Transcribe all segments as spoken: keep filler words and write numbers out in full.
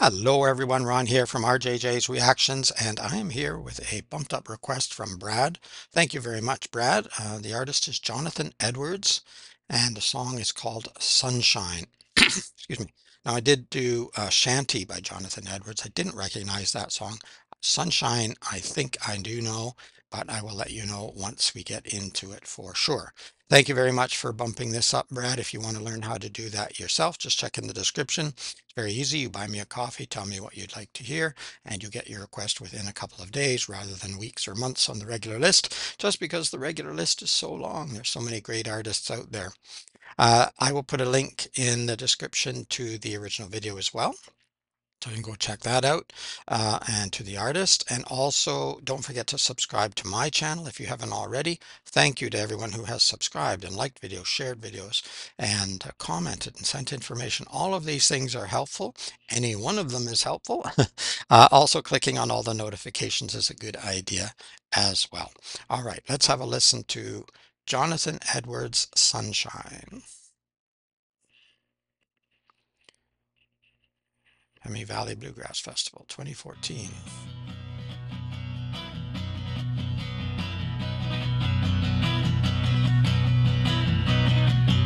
Hello everyone, Ron here from R J J's Reactions, and I am here with a bumped up request from Brad. Thank you very much, Brad. Uh, the artist is Jonathan Edwards, and the song is called Sunshine. Excuse me. Now I did do uh, Shanty by Jonathan Edwards. I didn't recognize that song. Sunshine, I think I do know, but I will let you know once we get into it for sure. Thank you very much for bumping this up, Brad. If you want to learn how to do that yourself, just check in the description. It's very easy. You buy me a coffee, tell me what you'd like to hear, and you get your request within a couple of days rather than weeks or months on the regular list, just because the regular list is so long. There's so many great artists out there. Uh, I will put a link in the description to the original video as well, so you can go check that out, uh, and to the artist. And also, don't forget to subscribe to my channel if you haven't already. Thank you to everyone who has subscribed and liked videos, shared videos, and uh, commented and sent information. All of these things are helpful. Any one of them is helpful. uh, also, clicking on all the notifications is a good idea as well. All right, let's have a listen to Jonathan Edwards' Sunshine. Amity Valley Bluegrass Festival twenty fourteen.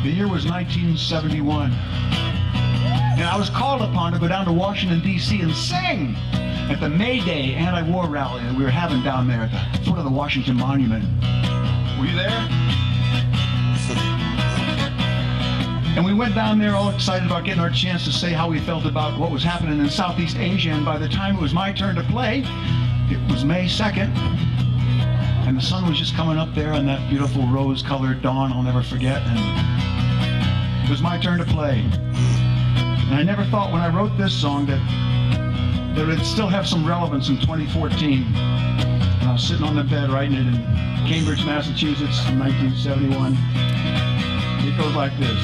The year was nineteen seventy-one, and I was called upon to go down to Washington, D C and sing at the May Day anti-war rally that we were having down there at the foot of the Washington Monument. Were you there? And we went down there all excited about getting our chance to say how we felt about what was happening in Southeast Asia. And by the time it was my turn to play, it was May second, and the sun was just coming up there on that beautiful rose-colored dawn I'll never forget. And it was my turn to play. And I never thought when I wrote this song that, that it would still have some relevance in twenty fourteen. And I was sitting on the bed writing it in Cambridge, Massachusetts in nineteen seventy-one. It goes like this.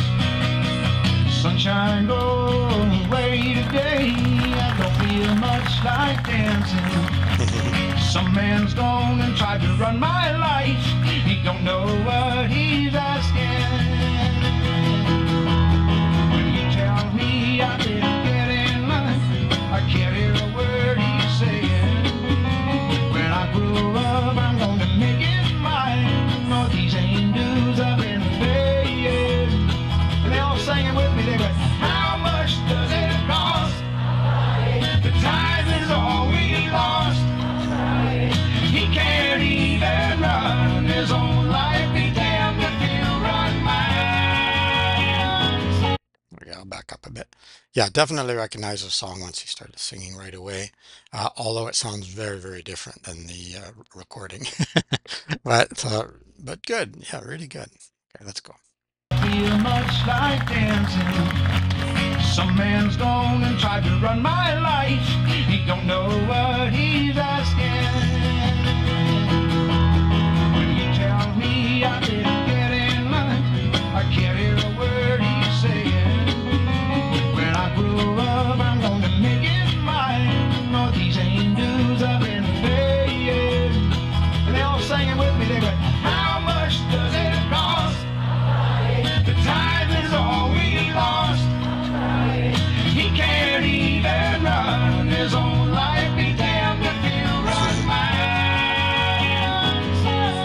Sunshine, go away today, I don't feel much like dancing. Some man's gone and tried to run my life, he don't know what he's asking. When you tell me I didn't get in line, I can't hear a word he's saying. When I grow up, I'm going to make it mine, all these angels I've been singing with me. They went, how much does it cost? The time is all we lost. He can't even run his own life. Be damned if he'll run mine. Okay, I'll back up a bit. Yeah, definitely recognize the song once he started singing right away. Uh, although it sounds very, very different than the uh, recording. but uh, but good. Yeah, really good. Okay, let's go. Feel much like dancing. Some man's gone and tried to run my life. He don't know what he's asking. When you tell me I didn't get in line, I can't hear a word he's saying. When I grow up, I'm gonna make it mine. All these angels I've been paying. And they all singing with me. They went, how much does it cost? Time is all we lost. He can't even run his own life. Be damned if he'll run mine. Sunshine.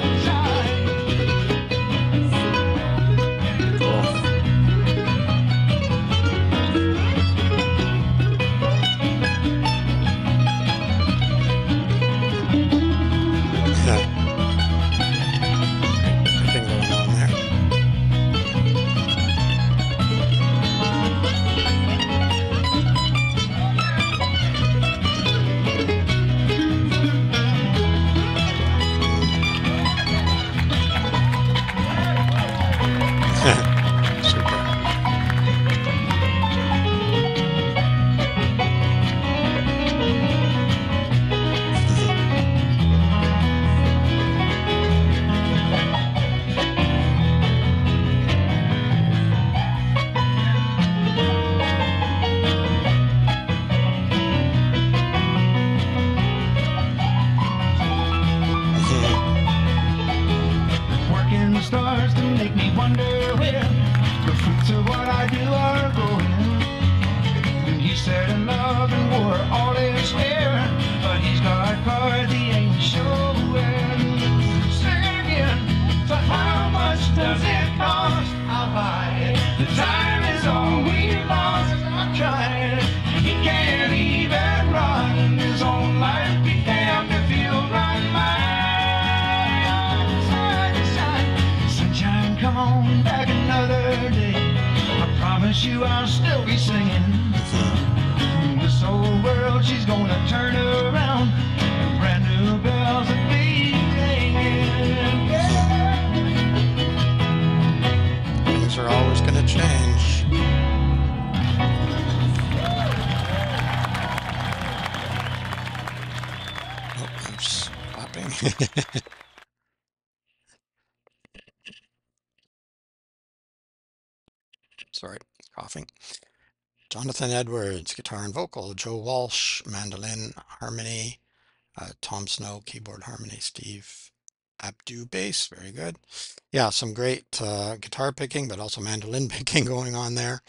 Said in love and war. for all it's there, but he's got cards he ain't showing. Sing again, so how much does it cost? I'll buy it. The time is all we lost. I tried. He can't even run his own life. Be damned if he'll run mine. Side to side, sunshine, come on back another day. I promise you, I'll still be singing. This old world, she's gonna turn around, and brand new bells will be ringing. Yeah. Things are always gonna change. Oh, I'm stopping. Sorry, coughing. Jonathan Edwards, guitar and vocal. Joe Walsh, mandolin, harmony. Uh, Tom Snow, keyboard, harmony. Steve Abdu, bass. Very good. Yeah, some great uh, guitar picking, but also mandolin picking going on there.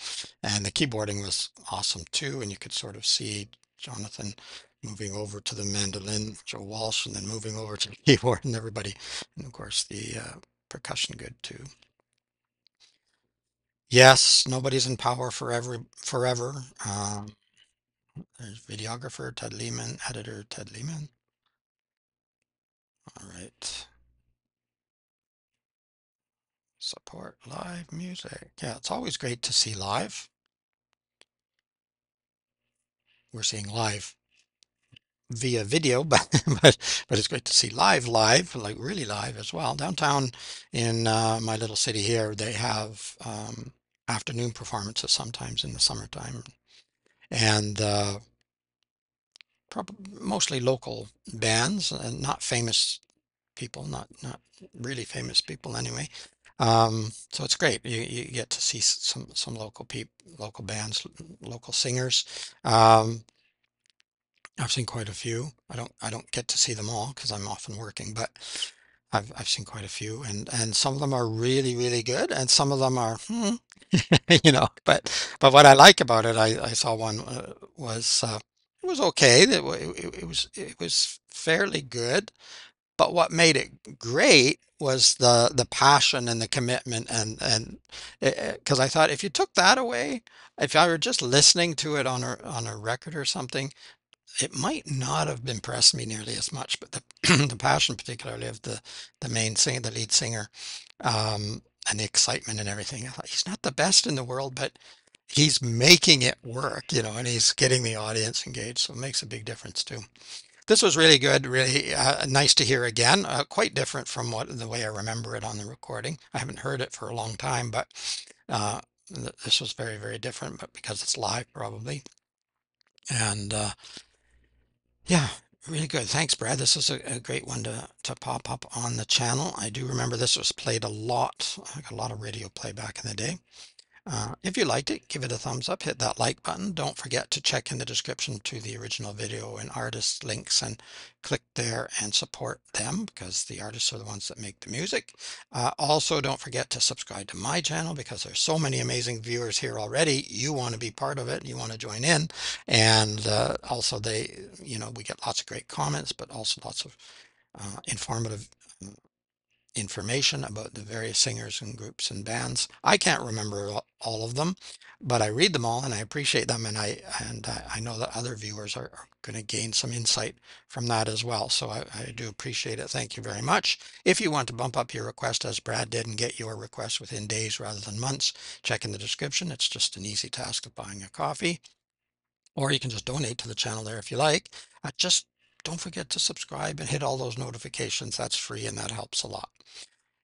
And the keyboarding was awesome too. And you could sort of see Jonathan moving over to the mandolin, Joe Walsh, and then moving over to the keyboard and everybody. And of course, the uh, percussion good too. Yes, nobody's in power forever. Forever. Um, there's videographer Ted Lehman, editor Ted Lehman. All right. Support live music. Yeah, it's always great to see live. We're seeing live via video, but but but it's great to see live, live, like really live as well. Downtown in uh, my little city here, they have. Um, afternoon performances sometimes in the summertime, and uh, probably mostly local bands and not famous people, not not really famous people anyway. Um, so it's great. You, you get to see some some local people, local bands, local singers. Um, I've seen quite a few. I don't I don't get to see them all because I'm often working, but I've, I've seen quite a few, and, and some of them are really, really good, and some of them are, hmm, you know, but but what I like about it, I, I saw one uh, was, uh, it was okay, it, it, it, was, it was fairly good, but what made it great was the, the passion and the commitment, and and because I thought if you took that away, if I were just listening to it on a, on a record or something, it might not have impressed me nearly as much, but the, the passion, particularly of the the main singer, the lead singer, um, and the excitement and everything. I thought, he's not the best in the world, but he's making it work, you know, and he's getting the audience engaged, so it makes a big difference too. This was really good, really uh, nice to hear again. Uh, quite different from what the way I remember it on the recording. I haven't heard it for a long time, but uh, th this was very, very different. But because it's live, probably, and. Uh, Yeah, really good. Thanks, Brad. This is a, a great one to, to pop up on the channel. I do remember this was played a lot. I got a lot of radio play back in the day. Uh, if you liked it, give it a thumbs up. Hit that like button. Don't forget to check in the description to the original video and artist links and click there and support them because the artists are the ones that make the music. Uh, also, don't forget to subscribe to my channel because there's so many amazing viewers here already. You want to be part of it. You want to join in. And uh, also, they, you know, we get lots of great comments, but also lots of uh, informative information about the various singers and groups and bands. I can't remember all of them, but I read them all and I appreciate them, and I and I know that other viewers are, are going to gain some insight from that as well. So I, I do appreciate it. Thank you very much. If you want to bump up your request as Brad did and get your request within days rather than months, check in the description. It's just an easy task of buying a coffee, or you can just donate to the channel there if you like. I just Don't forget to subscribe and hit all those notifications. That's free and that helps a lot.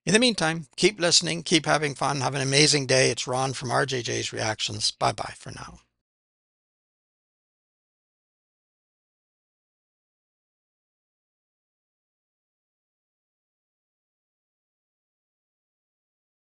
In the meantime, keep listening, keep having fun, have an amazing day. It's Ron from R J J's Reactions. Bye bye for now.